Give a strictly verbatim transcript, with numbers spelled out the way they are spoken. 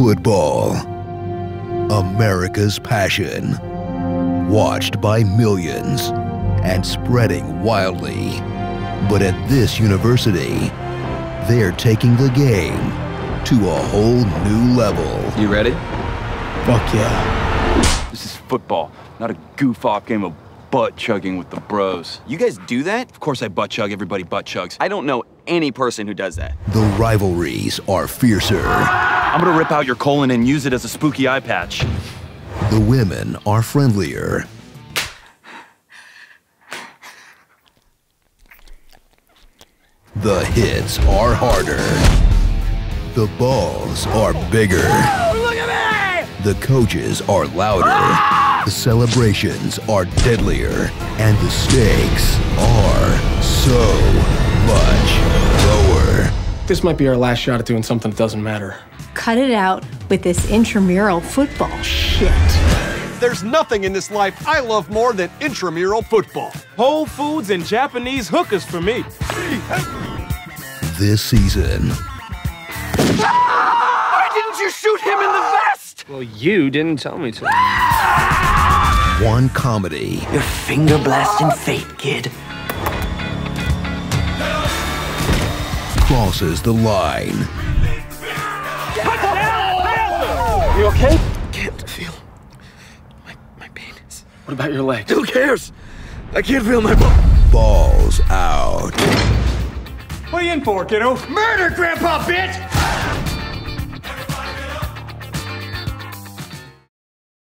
football, America's passion, watched by millions and spreading wildly. But at this university, they're taking the game to a whole new level. You ready? Fuck yeah. This is football, not a goof-off game of butt-chugging with the bros. You guys do that? Of course I butt-chug, everybody butt-chugs. I don't know any person who does that. The rivalries are fiercer. I'm gonna rip out your colon and use it as a spooky eye patch. The women are friendlier. The hits are harder. The balls are bigger. Whoa, look at me! The coaches are louder. Ah! The celebrations are deadlier. And the stakes are so much lower. This might be our last shot at doing something that doesn't matter. Cut it out with this intramural football shit. There's nothing in this life I love more than intramural football. Whole Foods and Japanese hookers for me. This season... Ah! Why didn't you shoot him in the vest? Well, you didn't tell me to. Ah! One comedy... You're finger-blasting fate, kid. ...crosses the line. You okay? Can't feel my, my penis. What about your legs? Who cares? I can't feel my balls. Balls out. What are you in for, kiddo? Murder, Grandpa, bitch!